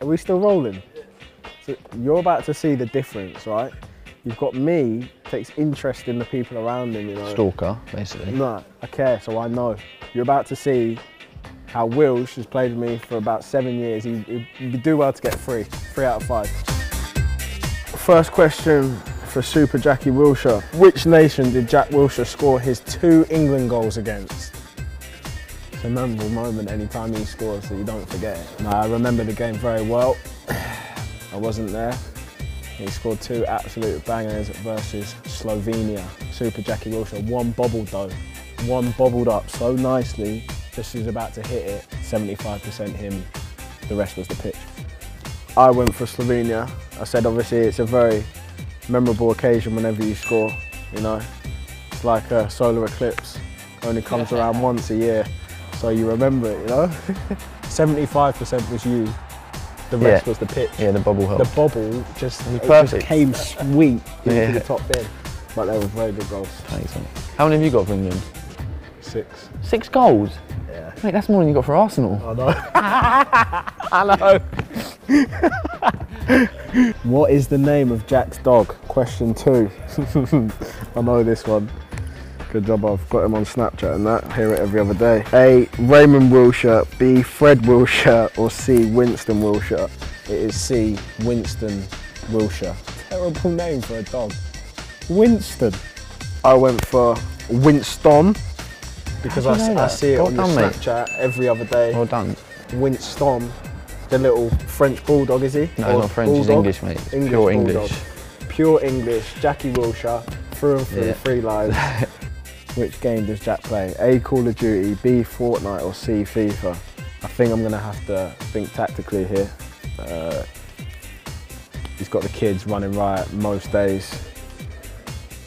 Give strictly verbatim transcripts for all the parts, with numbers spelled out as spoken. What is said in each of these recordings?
Are we still rolling? So you're about to see the difference, right? You've got me, takes interest in the people around him, you know. Stalker, basically. No, I care, so I know. You're about to see how Wilsh has played with me for about seven years. He'd do well to get three, three out of five. First question for Super Jackie Wilshere. Which nation did Jack Wilshere score his two England goals against? It's a memorable moment any time he scores, so you don't forget it. No, I remember the game very well. I wasn't there. He scored two absolute bangers versus Slovenia. Super Jackie Wilshere, one bobbled though. One bobbled up so nicely, just as he was about to hit it, seventy-five percent him, the rest was the pitch. I went for Slovenia. I said obviously it's a very memorable occasion whenever you score, you know. It's like a solar eclipse, only comes around once a year, so you remember it, you know. seventy-five percent was you. The rest yeah. was the pitch. Yeah, the bobble helped. The bobble just, it just came sweet into yeah. the top bin. But they were very good goals. Thanks, mate. How many have you got for England? Six. Six goals? Yeah. Mate, that's more than you got for Arsenal. I know. I know. What is the name of Jack's dog? Question two. I know this one. Good job, I've got him on Snapchat and that. I hear it every other day. A, Raymond Wilshere, B, Fred Wilshere, or C, Winston Wilshere? It is C, Winston Wilshere. Terrible name for a dog. Winston. I went for Winston because I, I see it well on done, your Snapchat mate. Every other day. Well done. Winston, the little French bulldog, is he? No, or not French, bulldog? He's English, mate. English Pure bulldog. English. Pure English, Jackie Wilshere, through and through, yeah. Three lives. Which game does Jack play? A, Call of Duty, B, Fortnite, or C, FIFA? I think I'm gonna have to think tactically here. Uh, he's got the kids running riot most days,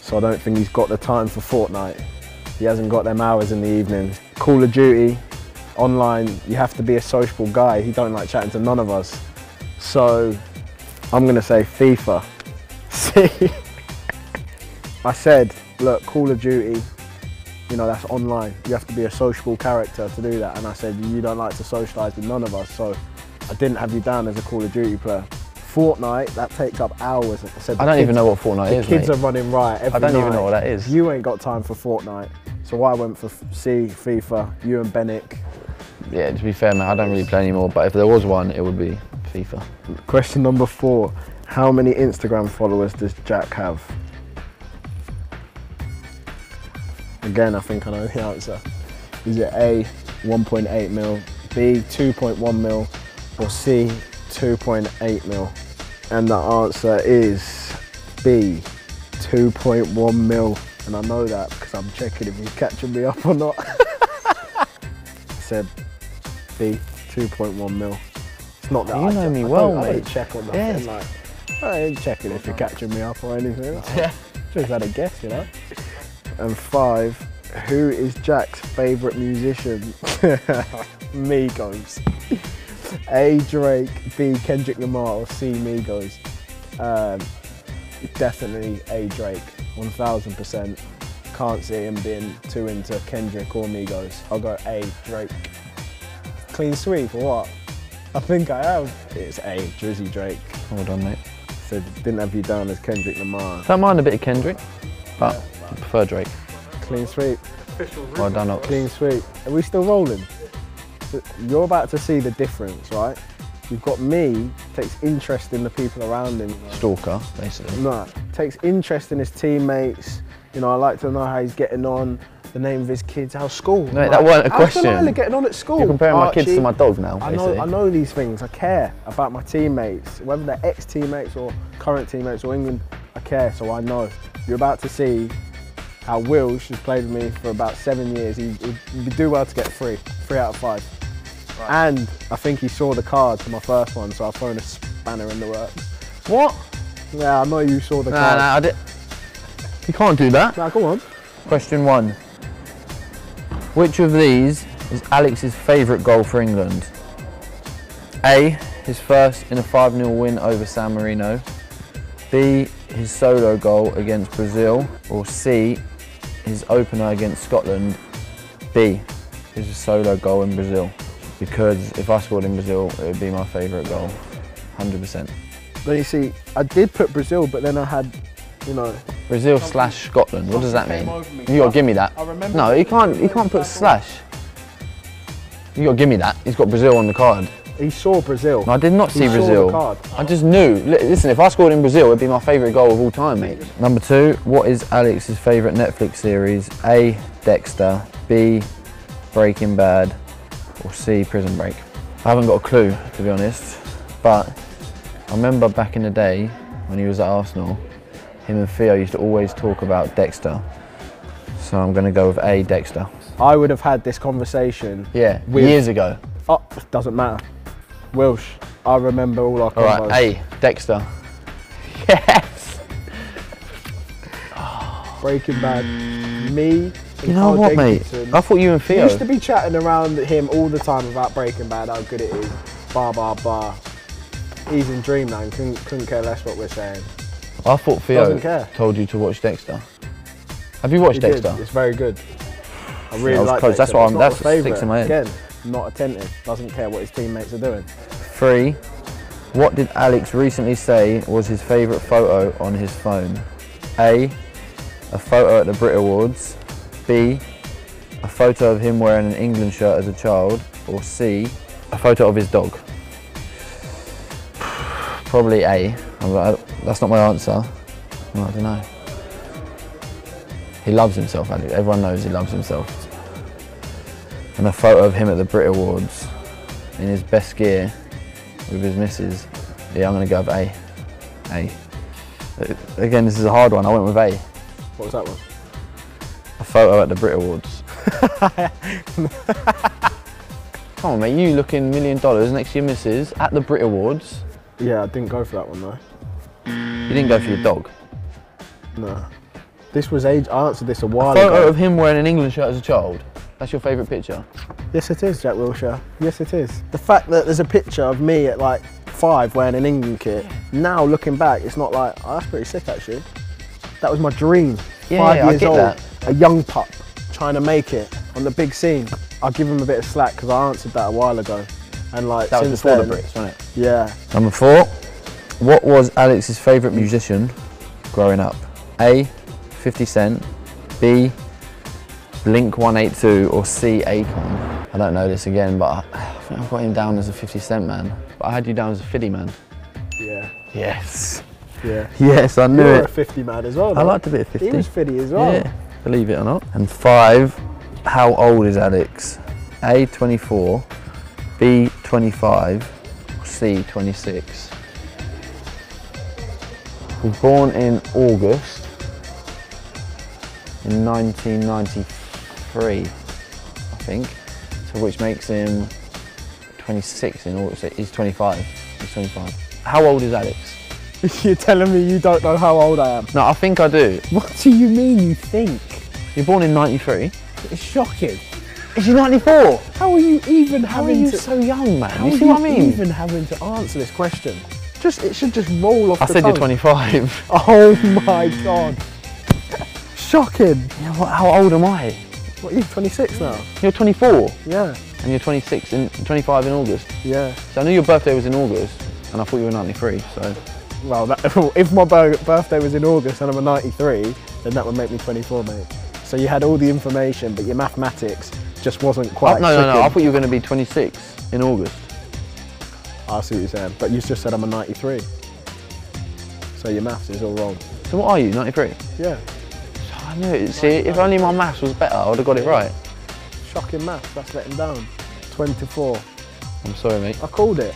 so I don't think he's got the time for Fortnite. He hasn't got them hours in the evening. Call of Duty, online, you have to be a sociable guy. He don't like chatting to none of us. So, I'm gonna say FIFA. See? I said, look, Call of Duty, you know, that's online. You have to be a sociable character to do that. And I said, you don't like to socialise with none of us, so I didn't have you down as a Call of Duty player. Fortnite, that takes up hours. I said, I don't kids, even know what Fortnite the is, The kids mate. Are running riot every night. I don't night. even know what that is. You ain't got time for Fortnite. So I went for C, FIFA, you and Bennick. Yeah, to be fair, man, I don't really play anymore, but if there was one, it would be FIFA. Question number four. How many Instagram followers does Jack have? Again, I think I know the answer. Is it A, one point eight mil, B, two point one mil, or C, two point eight mil? And the answer is B, two point one mil. And I know that because I'm checking if he's catching me up or not. I said B, two point one mil. It's not that you I know me I well, mate. I don't check on nothing. Yeah. Like, I ain't checking if you're catching me up or anything. Like, yeah. Just had a guess, you know? And five, who is Jack's favourite musician? Migos. A, Drake, B, Kendrick Lamar, or C, Migos? Um, definitely A, Drake, one thousand percent. Can't see him being too into Kendrick or Migos. I'll go A, Drake. Clean sweep or what? I think I have. It's A, Drizzy Drake. Hold on, mate. So didn't have you down as Kendrick Lamar. Don't mind a bit of Kendrick, but... Yeah. I prefer Drake. Clean sweep. Well done, Ox. Clean sweep. Are we still rolling? You're about to see the difference, right? You've got me, takes interest in the people around him. Right? Stalker, basically. No, takes interest in his teammates. You know, I like to know how he's getting on, the name of his kids, how's school. No, like, that wasn't a question. How's Delilah getting on at school? You're comparing Archie, my kids to my dog now, basically. I know, I know these things. I care about my teammates, whether they're ex-teammates or current teammates or England, I care, so I know. You're about to see how Wilsh has played with me for about seven years. He, he'd do well to get three, three out of five. Right. And I think he saw the card for my first one, so I've thrown a spanner in the works. What? Yeah, I know you saw the nah, card. Nah, I did. You can't do that. Nah, go on. Question one. Which of these is Alex's favourite goal for England? A, his first in a five nil win over San Marino. B, his solo goal against Brazil, or C, his opener against Scotland. B, his solo goal in Brazil, because if I scored in Brazil, it would be my favourite goal. one hundred percent. But you see, I did put Brazil, but then I had, you know... Brazil slash Scotland, what does that mean? You gotta give me that. No, he can't, he can't put slash. You gotta give me that. He's got Brazil on the card. He saw Brazil. No, I did not see Brazil. I just knew. Listen, if I scored in Brazil, it'd be my favourite goal of all time, mate. Number two, what is Alex's favourite Netflix series? A, Dexter, B, Breaking Bad, or C, Prison Break. I haven't got a clue, to be honest, but I remember back in the day when he was at Arsenal, him and Theo used to always talk about Dexter. So I'm going to go with A, Dexter. I would have had this conversation. Yeah, years ago. Oh, doesn't matter. Wilsh, I remember all our combos. All right, A, Dexter. Yes! Breaking Bad. Me. You know what, mate? I thought you and Theo. I used to be chatting around him all the time about Breaking Bad, how good it is. Bar, bar, bar. He's in dreamland. Couldn't, couldn't care less what we're saying. I thought Theo told you to watch Dexter. Have you watched Dexter? It's very good. I really yeah, I like close. Dexter. That's why I'm. That's what sticks in my head. Again, not attentive. Doesn't care what his teammates are doing. Three. What did Alex recently say was his favourite photo on his phone? A. A photo at the Brit Awards. B. A photo of him wearing an England shirt as a child. Or C. A photo of his dog. Probably A. That's not my answer. I don't know. He loves himself, Alex. Everyone knows he loves himself. And a photo of him at the Brit Awards in his best gear with his missus. Yeah, I'm going to go with A. A. Again, this is a hard one. I went with A. What was that one? A photo at the Brit Awards. Come on, mate. You looking million dollars next to your missus at the Brit Awards. Yeah, I didn't go for that one, though. You didn't go for your dog? No. This was age. I answered this a while ago. A photo of him wearing an England shirt as a child. That's your favourite picture? Yes, it is, Jack Wilshere. Yes, it is. The fact that there's a picture of me at like five wearing an England kit, now looking back, it's not like, oh, that's pretty sick actually. That was my dream. Yeah, five yeah, years I get old, that. A young pup trying to make it on the big scene. I'll give him a bit of slack because I answered that a while ago. And like, that since was before then, the Brits, wasn't it? Yeah. Number four, what was Alex's favourite musician growing up? A, fifty cent, B, Blink one eighty-two, or C, Akon. I don't know this again, but I, I think I've got him down as a fifty cent man. But I had you down as a fifty man. Yeah. Yes. Yeah. Yes, I knew you were it. A fifty man as well. I liked a bit of fifty. He was fifty as well. Yeah, believe it or not. And five, how old is Alex? A, twenty-four, B, twenty-five, or C, twenty-six. He was born in August in nineteen ninety-three, I think, so which makes him twenty-six in August. He's twenty-five. He's twenty-five. How old is Alex? You're telling me you don't know how old I am? No, I think I do. What do you mean you think? You're born in ninety-three. It's shocking. Is he ninety-four? How are you even how having are you to... so young, man? How you see what I mean? How are you even having to answer this question? Just, it should just roll off I the tongue. I said you're twenty-five. Oh my God. Shocking. Yeah, what, how old am I? What, you're twenty-six now? You're twenty-four? Yeah. And you're twenty-six, in, twenty-five in August? Yeah. So I knew your birthday was in August, and I thought you were ninety-three, so... Well, that, if my birthday was in August and I'm a ninety-three, then that would make me twenty-four, mate. So you had all the information, but your mathematics just wasn't quite... Oh, no, no, no, I thought you were going to be twenty-six in August. I see what you're saying, but you just said I'm a ninety-three. So your maths is all wrong. So what are you, ninety-three? Yeah. So I knew it. See, if only my maths was better, I would have got it right. Shocking maths, that's letting down. twenty-four. I'm sorry, mate. I called it.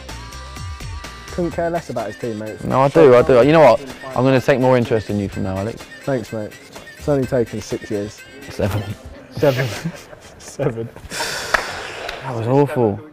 Couldn't care less about his teammates. No, I do, I do. You know what? I'm going to take more interest in you from now, Alex. Thanks, mate. It's only taken six years. Seven. Seven. Seven. That was awful.